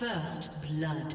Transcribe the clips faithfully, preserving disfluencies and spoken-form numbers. First blood.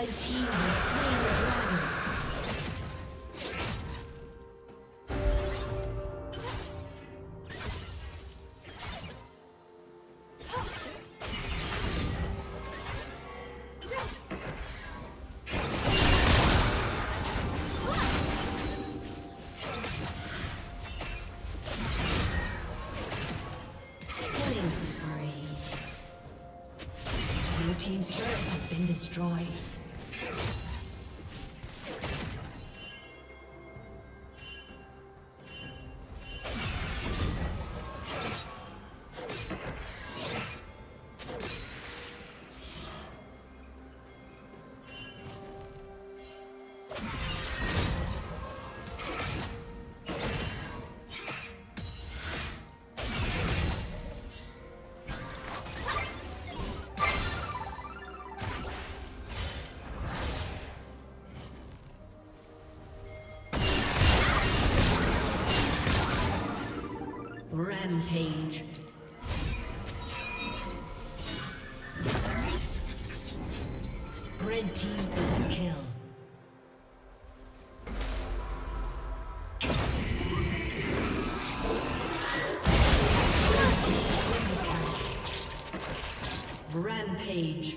Red team has slain the dragon. Destroyed. Rampage. Red team double kill. Rampage.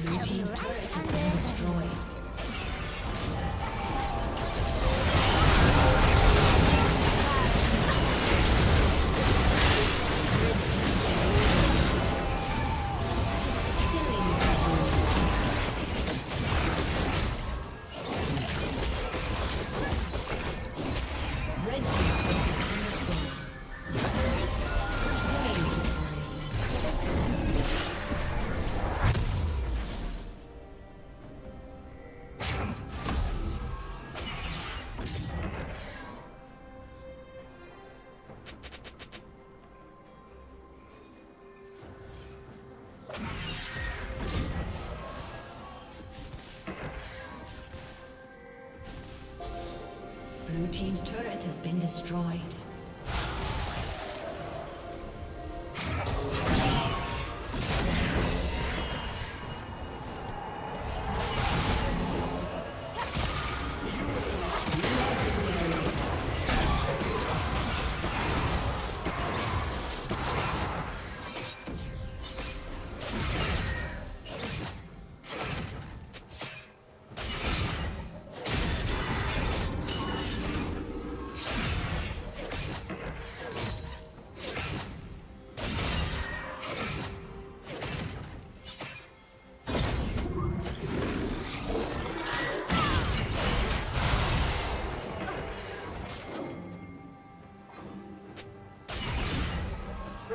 Blue team's turret has been destroyed.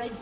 Red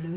Blue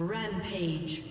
Rampage.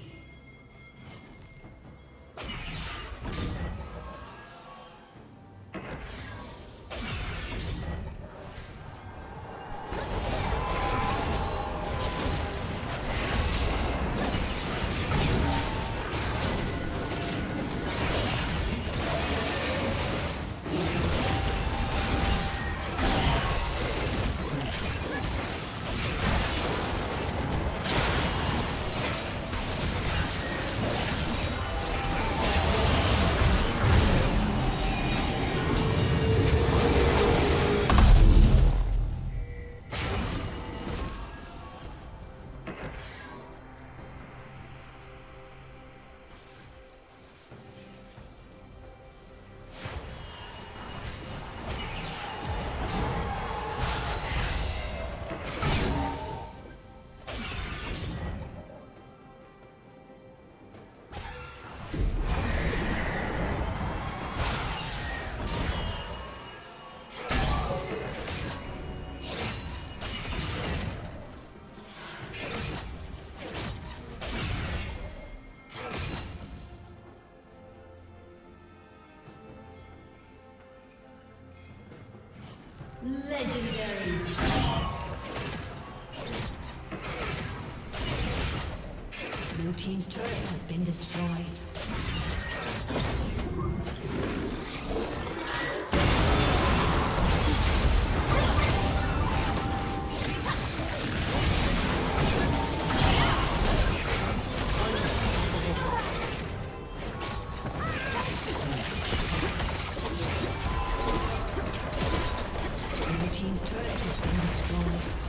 Blue team's turret has been destroyed. Team's turret has been destroyed.